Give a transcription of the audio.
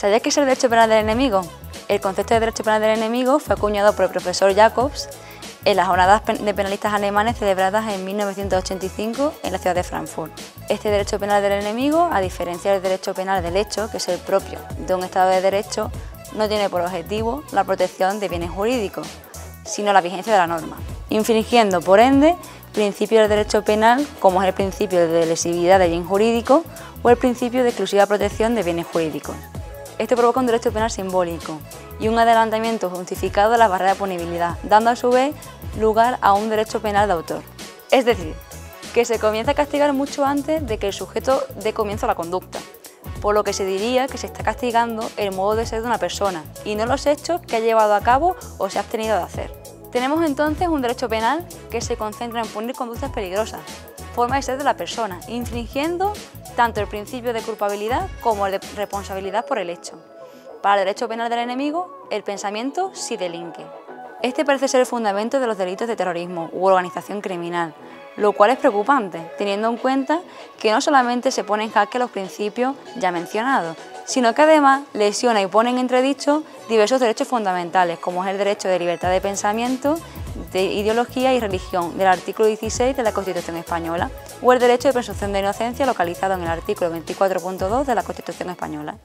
¿Sabías qué es el derecho penal del enemigo? El concepto de derecho penal del enemigo fue acuñado por el profesor Jacobs en las jornadas de penalistas alemanes celebradas en 1985 en la ciudad de Frankfurt. Este derecho penal del enemigo, a diferencia del derecho penal del hecho, que es el propio de un Estado de Derecho, no tiene por objetivo la protección de bienes jurídicos, sino la vigencia de la norma, infringiendo, por ende, principios del derecho penal como es el principio de lesividad de bien jurídico o el principio de exclusiva protección de bienes jurídicos. Esto provoca un derecho penal simbólico y un adelantamiento justificado de la barrera de punibilidad, dando a su vez lugar a un derecho penal de autor. Es decir, que se comienza a castigar mucho antes de que el sujeto dé comienzo a la conducta, por lo que se diría que se está castigando el modo de ser de una persona y no los hechos que ha llevado a cabo o se ha abstenido de hacer. Tenemos entonces un derecho penal que se concentra en punir conductas peligrosas, forma de ser de la persona, infringiendo tanto el principio de culpabilidad como el de responsabilidad por el hecho. Para el derecho penal del enemigo, el pensamiento sí delinque. Este parece ser el fundamento de los delitos de terrorismo u organización criminal, lo cual es preocupante, teniendo en cuenta que no solamente se pone en jaque los principios ya mencionados, sino que además lesiona y pone en entredicho diversos derechos fundamentales, como es el derecho de libertad de pensamiento, de ideología y religión del artículo 16 de la Constitución Española, o el derecho de presunción de inocencia localizado en el artículo 24.2 de la Constitución Española.